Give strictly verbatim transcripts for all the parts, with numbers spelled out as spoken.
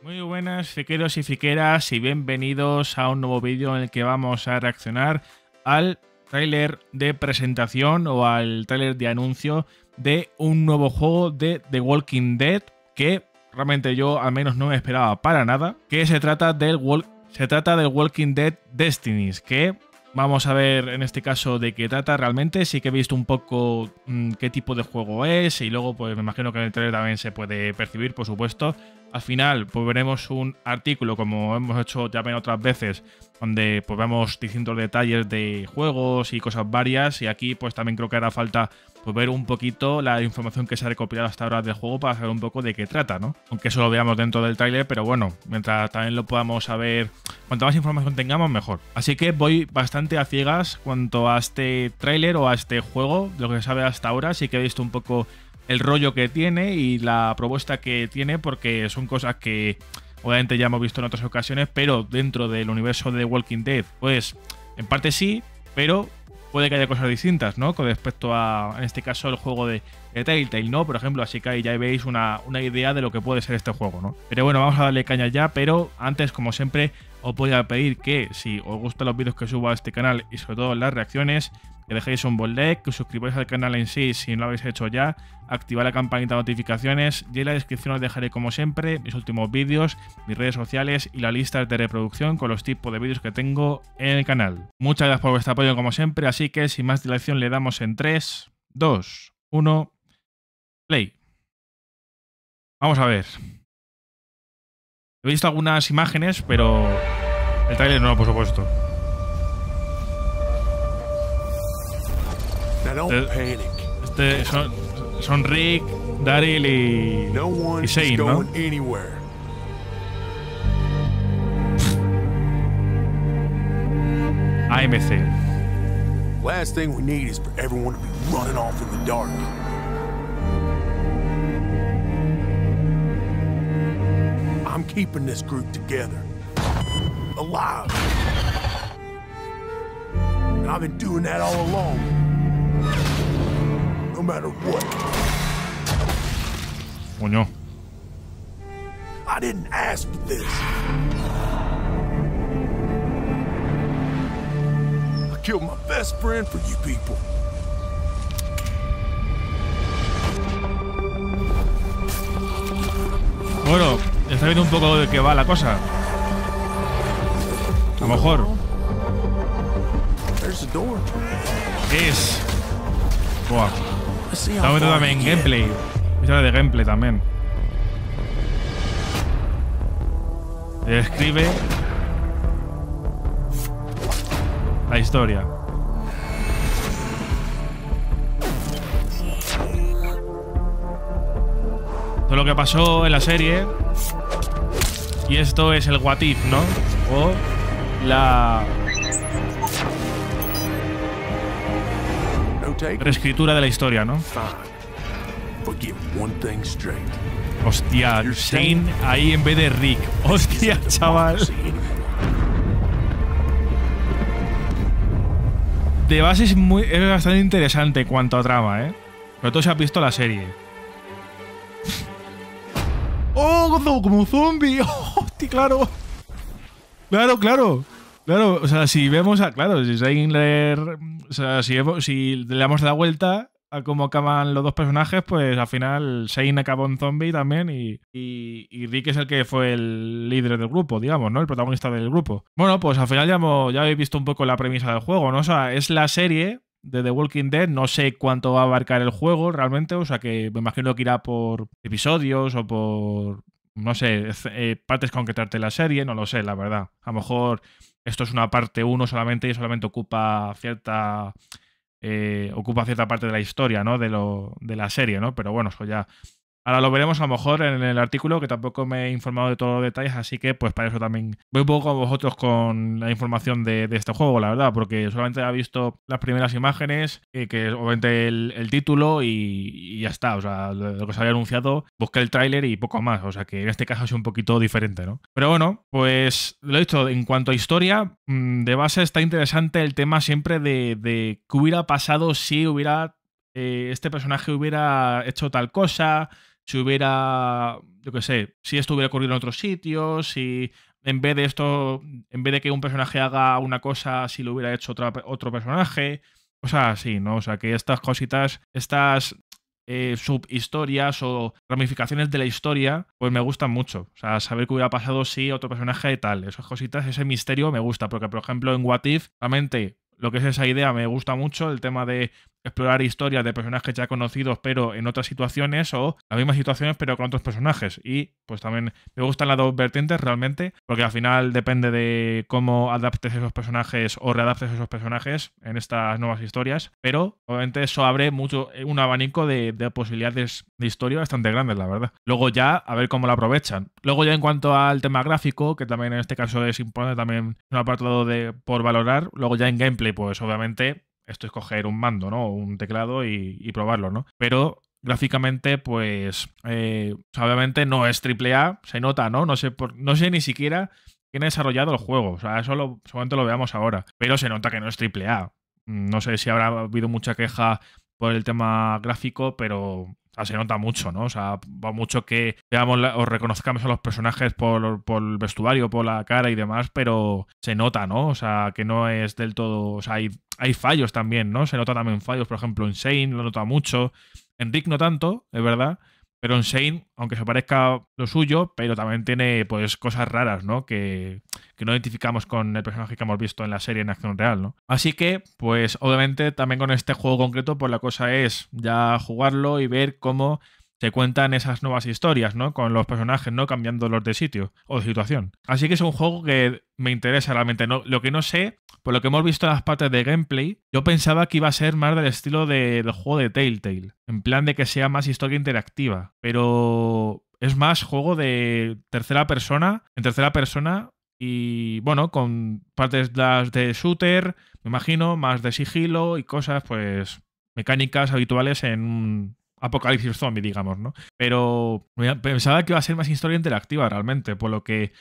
Muy buenas friqueros y friqueras y bienvenidos a un nuevo vídeo en el que vamos a reaccionar al tráiler de presentación o al tráiler de anuncio de un nuevo juego de The Walking Dead que realmente yo al menos no me esperaba para nada, que se trata del, se trata del Walking Dead Destinies, que vamos a ver en este caso de qué trata realmente. Sí que he visto un poco mmm, qué tipo de juego es y luego pues me imagino que en el trailer también se puede percibir, por supuesto. Al final pues veremos un artículo, como hemos hecho ya otras veces, donde pues vemos distintos detalles de juegos y cosas varias, y aquí pues también creo que hará falta pues ver un poquito la información que se ha recopilado hasta ahora del juego para saber un poco de qué trata, ¿no? Aunque eso lo veamos dentro del tráiler, pero bueno, mientras también lo podamos saber, cuanta más información tengamos mejor. Así que voy bastante a ciegas cuanto a este tráiler o a este juego, de lo que se sabe hasta ahora. Sí que he visto un poco el rollo que tiene y la propuesta que tiene, porque son cosas que obviamente ya hemos visto en otras ocasiones, pero dentro del universo de Walking Dead, pues en parte sí, pero puede que haya cosas distintas, ¿no? Con respecto a, en este caso, el juego de, de Telltale, ¿no? Por ejemplo, así que ahí ya veis una, una idea de lo que puede ser este juego, ¿no? Pero bueno, vamos a darle caña ya, pero antes, como siempre, os voy a pedir que, si os gustan los vídeos que subo a este canal y sobre todo las reacciones, que dejéis un buen like, que os suscribáis al canal en sí si no lo habéis hecho ya, activar la campanita de notificaciones, y en la descripción os dejaré como siempre mis últimos vídeos, mis redes sociales y las listas de reproducción con los tipos de vídeos que tengo en el canal. Muchas gracias por vuestro apoyo como siempre, así que sin más dilación le damos en tres, dos, uno, play. Vamos a ver. He visto algunas imágenes, pero el tráiler no, por supuesto. Este son, son Rick, Daryl y, y Shane, ¿no? A M C. Last thing we need is for everyone to be running off in the dark. I'm keeping this group together, alive, and I've been doing that all along. No matter what. Coño. I didn't ask for this. I killed my best friend for you people. Bueno, está viendo un poco de qué va la cosa. A lo mejor. There's the door. Es. Buah. Está viendo también gameplay. Mira de gameplay también. Describe la historia. Todo lo que pasó en la serie. Y esto es el what if, ¿no? O la reescritura de la historia, ¿no? Hostia, Shane ahí en vez de Rick. Hostia, chaval. De base es, muy, es bastante interesante cuanto a trama, ¿eh? Sobre todo si has visto la serie. ¡Oh, como un zombie! ¡Hostia, claro! ¡Claro, claro! Claro, o sea, si vemos a. Claro, si Shane, o sea, si, si le damos la vuelta a cómo acaban los dos personajes, pues al final Shane acabó en zombie también y, y, y Rick es el que fue el líder del grupo, digamos, ¿no? El protagonista del grupo. Bueno, pues al final ya, hemos, ya habéis visto un poco la premisa del juego, ¿no? O sea, es la serie de The Walking Dead, no sé cuánto va a abarcar el juego realmente, o sea, que me imagino que irá por episodios o por. No sé, eh, partes concretas de la serie, no lo sé, la verdad. A lo mejor esto es una parte uno solamente y solamente ocupa cierta eh, ocupa cierta parte de la historia, ¿no? De, lo, de la serie, ¿no? Pero bueno, eso ya. Ahora lo veremos a lo mejor en el artículo, que tampoco me he informado de todos los detalles, así que pues para eso también voy un poco a vosotros con la información de, de este juego, la verdad, porque solamente he visto las primeras imágenes, eh, que es obviamente el, el título y, y ya está, o sea, lo que se había anunciado, busqué el tráiler y poco más, o sea que en este caso es un poquito diferente, ¿no? Pero bueno, pues lo he dicho, en cuanto a historia, de base está interesante el tema siempre de, de qué hubiera pasado si hubiera... este personaje hubiera hecho tal cosa, si hubiera, yo qué sé, si esto hubiera ocurrido en otros sitios, si en vez de esto, en vez de que un personaje haga una cosa, si lo hubiera hecho otra, otro personaje, cosas así, ¿no? O sea, que estas cositas, estas eh, subhistorias o ramificaciones de la historia, pues me gustan mucho. O sea, saber qué hubiera pasado si otro personaje y tal. Esas cositas, ese misterio me gusta, porque, por ejemplo, en What If, realmente, lo que es esa idea me gusta mucho, el tema de explorar historias de personajes ya conocidos pero en otras situaciones o las mismas situaciones pero con otros personajes. Y pues también me gustan las dos vertientes realmente, porque al final depende de cómo adaptes esos personajes o readaptes esos personajes en estas nuevas historias, pero obviamente eso abre mucho un abanico de, de posibilidades de historia bastante grandes, la verdad. Luego ya a ver cómo la aprovechan. Luego ya en cuanto al tema gráfico, que también en este caso es importante, también un apartado de, por valorar. Luego ya en gameplay, pues obviamente esto es coger un mando, ¿no? Un teclado y, y probarlo, ¿no? Pero gráficamente, pues eh, obviamente no es triple A, se nota, ¿no? No sé, por, no sé ni siquiera quién ha desarrollado el juego. O sea, eso lo, seguramente lo veamos ahora. Pero se nota que no es triple A. No sé si habrá habido mucha queja por el tema gráfico, pero se nota mucho, ¿no? O sea, por mucho que veamos la, o reconozcamos a los personajes por, por el vestuario, por la cara y demás, pero se nota, ¿no? O sea, que no es del todo... O sea, hay, hay fallos también, ¿no? Se nota también fallos, por ejemplo, en Shane lo nota mucho. En Rick no tanto, es verdad, pero en Shane, aunque se parezca lo suyo, pero también tiene, pues, cosas raras, ¿no? Que, que no identificamos con el personaje que hemos visto en la serie en acción real, ¿no? Así que, pues, obviamente, también con este juego concreto, pues la cosa es ya jugarlo y ver cómo se cuentan esas nuevas historias, ¿no? Con los personajes, ¿no? Cambiándolos de sitio o de situación. Así que es un juego que me interesa realmente. No, lo que no sé, por lo que hemos visto en las partes de gameplay, yo pensaba que iba a ser más del estilo de, del juego de Telltale. En plan de que sea más historia interactiva. Pero es más juego de tercera persona, en tercera persona y, bueno, con partes de shooter, me imagino, más de sigilo y cosas, pues, mecánicas habituales en un apocalipsis zombie, digamos, ¿no? Pero pensaba que iba a ser más historia interactiva realmente, por lo que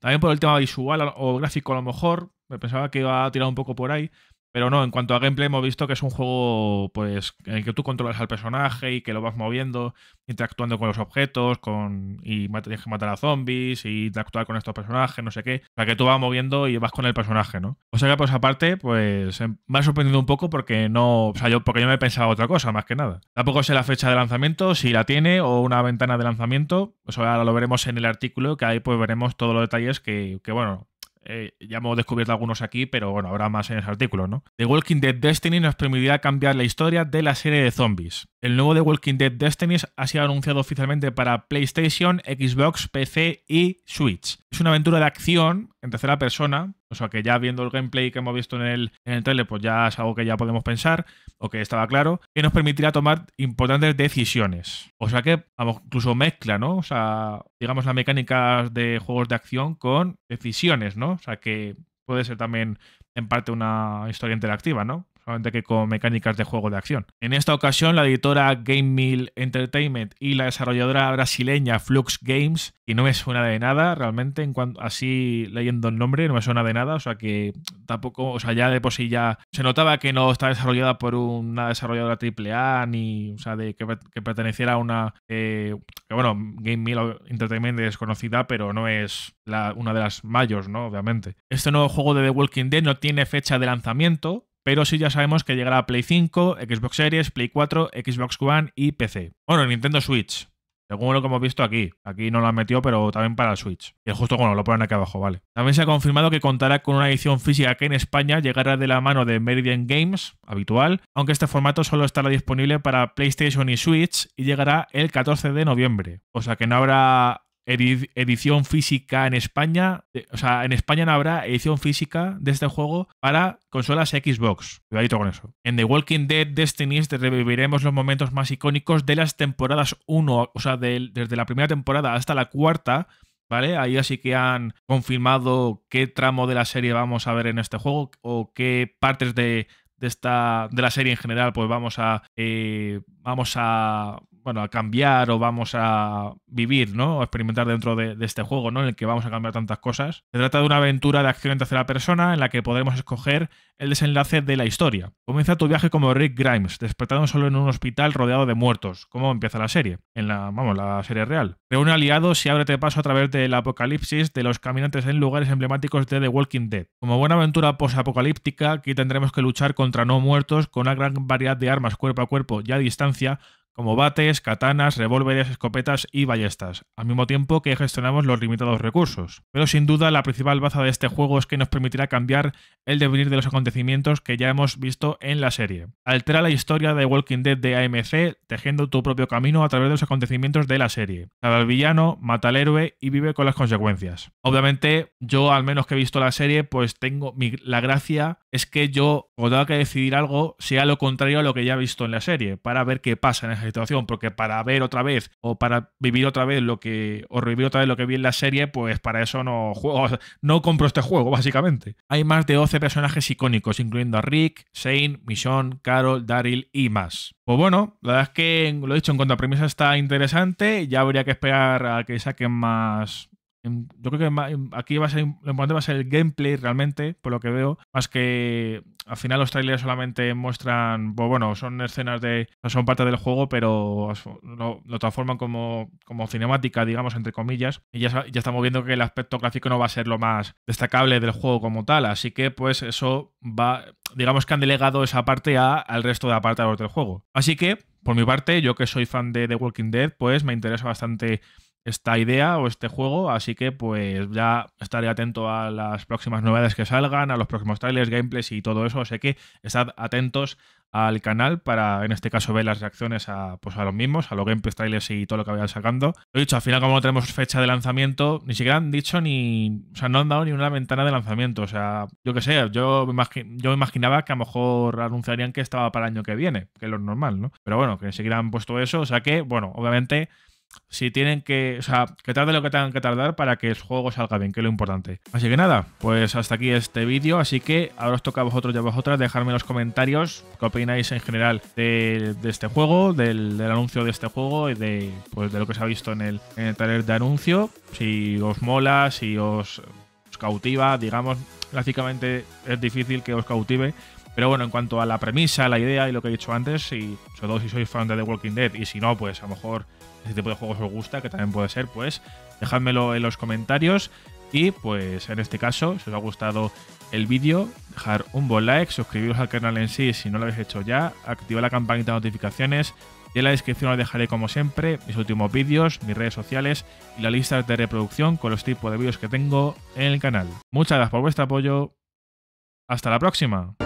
también por el tema visual o gráfico a lo mejor me pensaba que iba a tirar un poco por ahí, pero no. En cuanto a gameplay hemos visto que es un juego, pues, en el que tú controlas al personaje y que lo vas moviendo, interactuando con los objetos, con y tienes que matar a zombies y interactuar con estos personajes, no sé qué. O sea, que tú vas moviendo y vas con el personaje, ¿no? O sea que por esa parte, pues, me ha sorprendido un poco porque no, o sea, yo porque yo me pensaba otra cosa, más que nada. Tampoco sé la fecha de lanzamiento, si la tiene, o una ventana de lanzamiento. Eso ahora lo veremos en el artículo, que ahí pues veremos todos los detalles que, que bueno... Eh, ya hemos descubierto algunos aquí, pero bueno, habrá más en ese artículo, ¿no? The Walking Dead Destinies nos permitirá cambiar la historia de la serie de zombies. El nuevo The Walking Dead Destinies ha sido anunciado oficialmente para PlayStation, Xbox, P C y Switch. Es una aventura de acción en tercera persona, o sea que ya viendo el gameplay que hemos visto en el, en el trailer, pues ya es algo que ya podemos pensar, o que estaba claro, que nos permitirá tomar importantes decisiones. O sea que, vamos, incluso mezcla, ¿no? O sea, digamos las mecánicas de juegos de acción con decisiones, ¿no? O sea que puede ser también en parte una historia interactiva, ¿no? Solamente que con mecánicas de juego de acción. En esta ocasión, la editora Game Mill Entertainment y la desarrolladora brasileña Flux Games, y no me suena de nada realmente, en cuanto, así leyendo el nombre, no me suena de nada, o sea que tampoco, o sea, ya de por sí ya se notaba que no está desarrollada por una desarrolladora triple A, ni, o sea, de que, que perteneciera a una, eh, que bueno, Game Mill Entertainment es conocida, pero no es la, una de las mayores, ¿no? Obviamente. Este nuevo juego de The Walking Dead no tiene fecha de lanzamiento, pero sí ya sabemos que llegará a Play cinco, Xbox Series, Play cuatro, Xbox One y P C. Bueno, Nintendo Switch, según lo que hemos visto aquí. Aquí no lo han metido, pero también para el Switch. Y justo, bueno, lo ponen aquí abajo, vale. También se ha confirmado que contará con una edición física que en España llegará de la mano de Meridian Games, habitual, aunque este formato solo estará disponible para PlayStation y Switch y llegará el catorce de noviembre. O sea que no habrá edición física en España, o sea, en España no habrá edición física de este juego para consolas Xbox. Cuidadito con eso. En The Walking Dead Destinies reviviremos los momentos más icónicos de las temporadas uno, o sea, de, desde la primera temporada hasta la cuarta, ¿vale? Ahí así que han confirmado qué tramo de la serie vamos a ver en este juego o qué partes de, de, esta, de la serie en general pues vamos a... Eh, vamos a... bueno, a cambiar o vamos a vivir, ¿no? O experimentar dentro de, de este juego, ¿no? En el que vamos a cambiar tantas cosas. Se trata de una aventura de acción en tercera persona en la que podremos escoger el desenlace de la historia. Comienza tu viaje como Rick Grimes, despertando solo en un hospital rodeado de muertos. ¿Cómo empieza la serie? En la, vamos, la serie real. Reúne aliados y ábrete paso a través del apocalipsis de los caminantes en lugares emblemáticos de The Walking Dead. Como buena aventura posapocalíptica, aquí tendremos que luchar contra no muertos con una gran variedad de armas cuerpo a cuerpo y a distancia, como bates, katanas, revólveres, escopetas y ballestas, al mismo tiempo que gestionamos los limitados recursos. Pero sin duda la principal baza de este juego es que nos permitirá cambiar el devenir de los acontecimientos que ya hemos visto en la serie. Altera la historia de Walking Dead de A M C, tejiendo tu propio camino a través de los acontecimientos de la serie. Salva al villano, mata al héroe y vive con las consecuencias. Obviamente, yo al menos que he visto la serie, pues tengo mi... la gracia es que yo, cuando tenga que decidir algo, sea lo contrario a lo que ya he visto en la serie, para ver qué pasa en esa situación, porque para ver otra vez o para vivir otra vez lo que o revivir otra vez lo que vi en la serie, pues para eso no juego, no compro este juego, básicamente. Hay más de doce personajes icónicos, incluyendo a Rick, Shane, Michonne, Carol, Daryl y más. Pues bueno, la verdad es que, lo he dicho, en cuanto a premisa está interesante, ya habría que esperar a que saquen más... Yo creo que aquí va a ser, lo importante va a ser el gameplay realmente, por lo que veo, más que al final los trailers solamente muestran, pues bueno, son escenas de, no son parte del juego, pero lo, lo transforman como, como cinemática, digamos, entre comillas, y ya, ya estamos viendo que el aspecto gráfico no va a ser lo más destacable del juego como tal, así que pues eso va, digamos que han delegado esa parte a, al resto de apartados del juego. Así que, por mi parte, yo que soy fan de The Walking Dead, pues me interesa bastante esta idea o este juego, así que pues ya estaré atento a las próximas novedades que salgan, a los próximos trailers, gameplays y todo eso, así que estad atentos al canal para, en este caso, ver las reacciones a, pues, a los mismos, a los gameplays, trailers y todo lo que vayan sacando. Lo dicho, al final, como no tenemos fecha de lanzamiento, ni siquiera han dicho ni... O sea, no han dado ni una ventana de lanzamiento, o sea, yo qué sé, yo me, yo me imaginaba que a lo mejor anunciarían que estaba para el año que viene, que es lo normal, ¿no? Pero bueno, que ni siquiera han puesto eso, o sea que, bueno, obviamente... Si tienen que, o sea, que tarde lo que tengan que tardar para que el juego salga bien, que es lo importante. Así que nada, pues hasta aquí este vídeo. Así que ahora os toca a vosotros y a vosotras dejarme en los comentarios qué opináis en general de, de este juego, del, del anuncio de este juego y de, pues, de lo que se ha visto en el, en el trailer de anuncio. Si os mola, si os, os cautiva, digamos, gráficamente es difícil que os cautive. Pero bueno, en cuanto a la premisa, la idea y lo que he dicho antes, y sobre todo si sois fan de The Walking Dead, y si no, pues a lo mejor ese tipo de juegos os gusta, que también puede ser, pues dejádmelo en los comentarios. Y pues en este caso, si os ha gustado el vídeo, dejar un buen like, suscribiros al canal en sí si no lo habéis hecho ya, activar la campanita de notificaciones, y en la descripción os dejaré como siempre mis últimos vídeos, mis redes sociales y las listas de reproducción con los tipos de vídeos que tengo en el canal. Muchas gracias por vuestro apoyo, hasta la próxima.